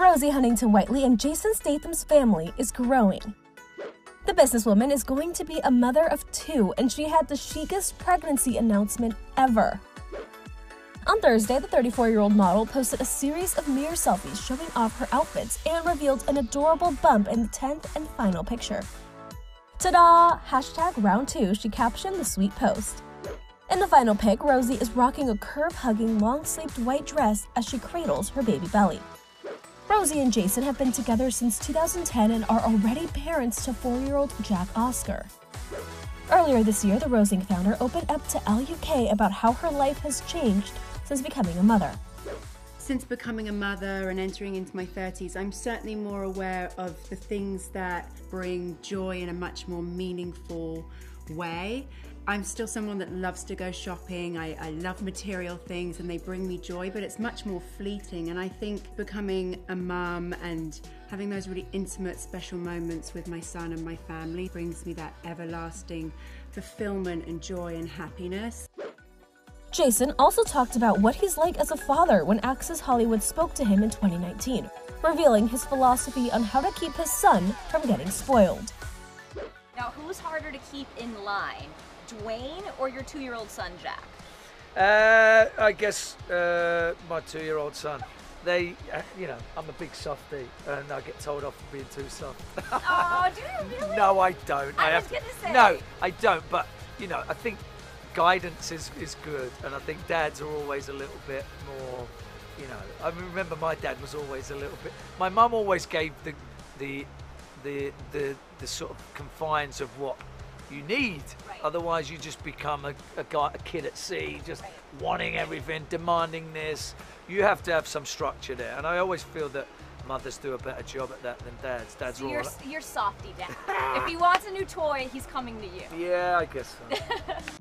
Rosie Huntington-Whiteley and Jason Statham's family is growing. The businesswoman is going to be a mother of 2, and she had the chicest pregnancy announcement ever. On Thursday, the 34-year-old model posted a series of mirror selfies showing off her outfits and revealed an adorable bump in the 10th and final picture. Ta-da! #round2, she captioned the sweet post. In the final pic, Rosie is rocking a curve-hugging, long-sleeved white dress as she cradles her baby belly. Rosie and Jason have been together since 2010 and are already parents to 4-year-old Jack Oscar. Earlier this year, the Rosie Inc. founder opened up to L-U-K about how her life has changed since becoming a mother. Since becoming a mother and entering into my 30s, I'm certainly more aware of the things that bring joy in a much more meaningful way. I'm still someone that loves to go shopping. I love material things and they bring me joy, but it's much more fleeting. And I think becoming a mum and having those really intimate, special moments with my son and my family brings me that everlasting fulfillment and joy and happiness. Jason also talked about what he's like as a father when Access Hollywood spoke to him in 2019, revealing his philosophy on how to keep his son from getting spoiled. Now, who's harder to keep in line? Dwayne or your 2-year-old son, Jack? I guess my 2-year-old son. I'm a big softie and I get told off for being too soft. Oh, do you really? No, I don't. I was gonna say. No, I don't, but I think guidance is good, and I think dads are always a little bit more, I remember my dad was always a little bit, my mum always gave the sort of confines of what you need, right? Otherwise you just become a kid at sea, just right, wanting everything, demanding this. You have to have some structure there, and I always feel that mothers do a better job at that than dads. So you're softy dad. If he wants a new toy, he's coming to you. Yeah, I guess so.